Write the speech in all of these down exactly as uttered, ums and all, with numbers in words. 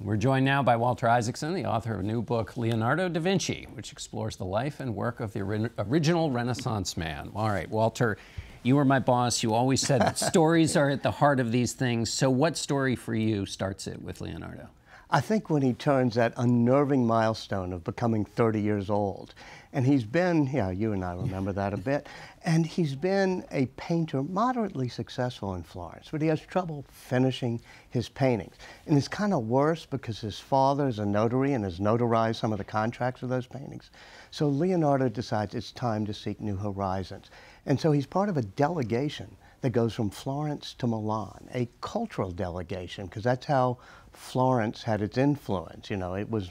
We're joined now by Walter Isaacson, the author of a new book, Leonardo da Vinci, which explores the life and work of the ori- original Renaissance man. All right, Walter, you were my boss. You always said that stories are at the heart of these things. So what story for you starts it with Leonardo? I think when he turns that unnerving milestone of becoming thirty years old, and he's been, yeah, you and I remember that a bit, and he's been a painter moderately successful in Florence, but he has trouble finishing his paintings. And it's kind of worse because his father is a notary and has notarized some of the contracts of those paintings. So Leonardo decides it's time to seek new horizons. And so he's part of a delegation that goes from Florence to Milan, a cultural delegation, because that's how Florence had its influence. You know, it was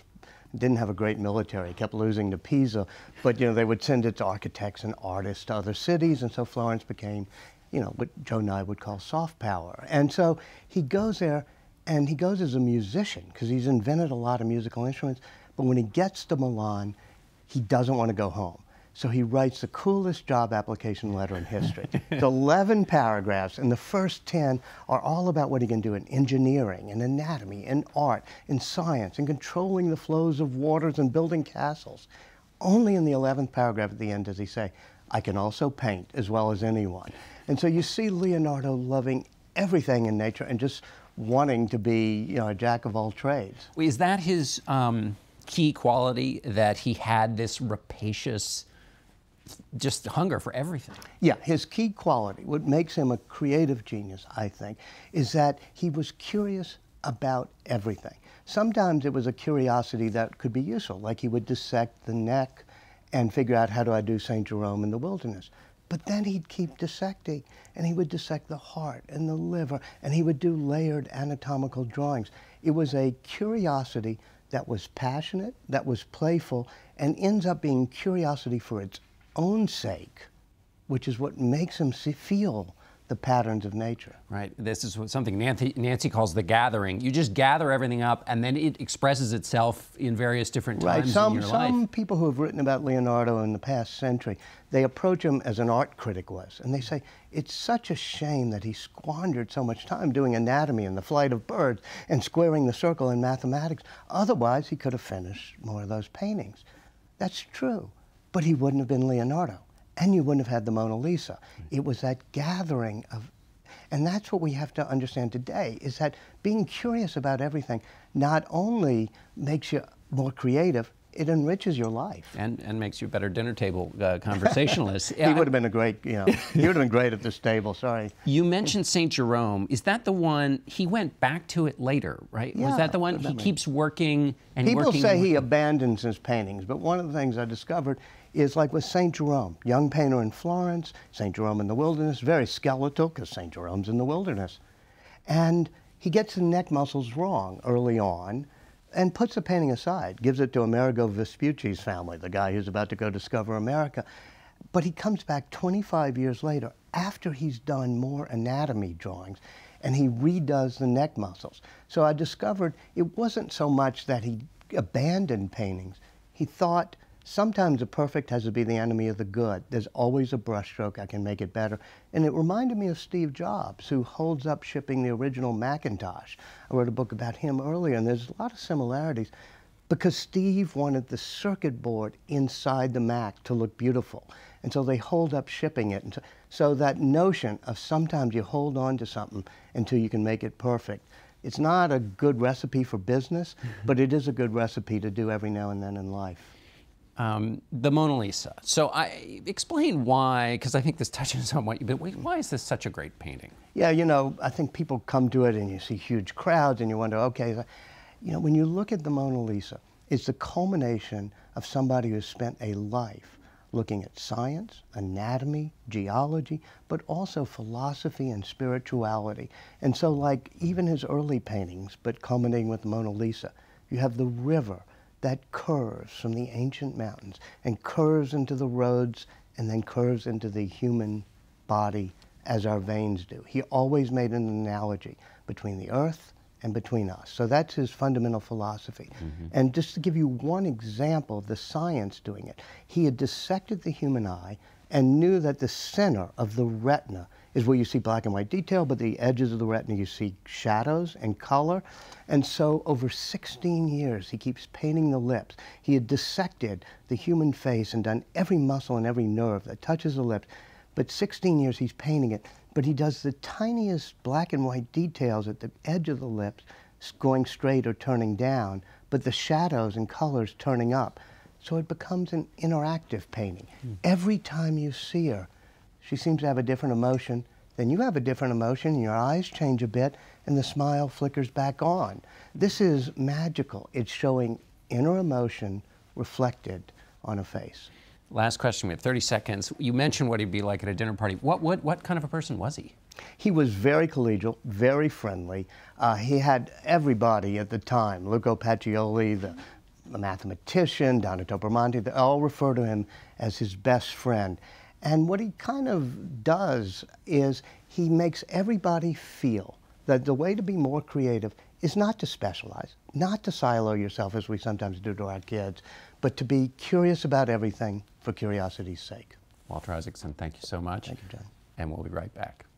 didn't have a great military, kept losing to Pisa, but, you know, they would send its architects and artists to other cities, and so Florence became, you know, what Joe Nye would call soft power. And so he goes there, and he goes as a musician, because he's invented a lot of musical instruments, but when he gets to Milan, he doesn't want to go home. So he writes the coolest job application letter in history. It's eleven paragraphs, and the first ten are all about what he can do in engineering, in anatomy, in art, in science, in controlling the flows of waters and building castles. Only in the eleventh paragraph at the end does he say, I can also paint as well as anyone. And so you see Leonardo loving everything in nature and just wanting to be, you know, a jack of all trades. Is that his um, key quality, that he had this rapacious, just the hunger for everything? Yeah, his key quality, what makes him a creative genius, I think, is that he was curious about everything. Sometimes it was a curiosity that could be useful, like he would dissect the neck and figure out, how do I do Saint Jerome in the wilderness? But then he'd keep dissecting, and he would dissect the heart and the liver, and he would do layered anatomical drawings. It was a curiosity that was passionate, that was playful, and ends up being curiosity for its own sake, which is what makes him see, feel the patterns of nature. Right. This is what something Nancy, Nancy calls the gathering. You just gather everything up, and then it expresses itself in various different times right. some, in your life. Some people who have written about Leonardo in the past century, they approach him as an art critic was, and they say, it's such a shame that he squandered so much time doing anatomy and the flight of birds and squaring the circle in mathematics. Otherwise, he could have finished more of those paintings. That's true. But he wouldn't have been Leonardo, and you wouldn't have had the Mona Lisa. It was that gathering of, and that's what we have to understand today, is that being curious about everything not only makes you more creative, it enriches your life. And, and makes you a better dinner table uh, conversationalist. He would have been a great, you know, he would have been great at this table, sorry. You mentioned Saint Jerome. Is that the one, he went back to it later, right? Yeah, was that the one, he keeps working and working? People say he abandons his paintings, but one of the things I discovered is, like with Saint Jerome, young painter in Florence, Saint Jerome in the wilderness, very skeletal, because Saint Jerome's in the wilderness. And he gets the neck muscles wrong early on, and puts the painting aside, gives it to Amerigo Vespucci's family, the guy who's about to go discover America. But he comes back twenty-five years later, after he's done more anatomy drawings, and he redoes the neck muscles. So I discovered it wasn't so much that he abandoned paintings. He thought, sometimes the perfect has to be the enemy of the good. There's always a brushstroke, I can make it better. And it reminded me of Steve Jobs, who holds up shipping the original Macintosh. I wrote a book about him earlier, and there's a lot of similarities, because Steve wanted the circuit board inside the Mac to look beautiful. And so they hold up shipping it. And so, so that notion of sometimes you hold on to something until you can make it perfect. It's not a good recipe for business, but it is a good recipe to do every now and then in life. Um, the Mona Lisa. So I explain why, because I think this touches on what you, but why is this such a great painting? Yeah, you know, I think people come to it and you see huge crowds and you wonder, okay, you know, when you look at the Mona Lisa, it's the culmination of somebody who's spent a life looking at science, anatomy, geology, but also philosophy and spirituality. And so, like, even his early paintings, but culminating with the Mona Lisa, you have the river that curves from the ancient mountains and curves into the roads and then curves into the human body as our veins do. He always made an analogy between the earth and between us. So that's his fundamental philosophy. Mm-hmm. And just to give you one example of the science doing it, he had dissected the human eye and knew that the center of the retina is where you see black and white detail, but the edges of the retina you see shadows and color. And so over sixteen years, he keeps painting the lips. He had dissected the human face and done every muscle and every nerve that touches the lips. But sixteen years he's painting it, but he does the tiniest black and white details at the edge of the lips going straight or turning down, but the shadows and colors turning up. So it becomes an interactive painting. Mm. Every time you see her, she seems to have a different emotion, then you have a different emotion, your eyes change a bit, and the smile flickers back on. This is magical. It's showing inner emotion reflected on a face. Last question, we have thirty seconds. You mentioned what he'd be like at a dinner party. What, what, what kind of a person was he? He was very collegial, very friendly. Uh, he had everybody at the time, Luca Pacioli, the, the mathematician, Donato Bramante, they all refer to him as his best friend. And what he kind of does is he makes everybody feel that the way to be more creative is not to specialize, not to silo yourself as we sometimes do to our kids, but to be curious about everything for curiosity's sake. Walter Isaacson, thank you so much. Thank you, John. And we'll be right back.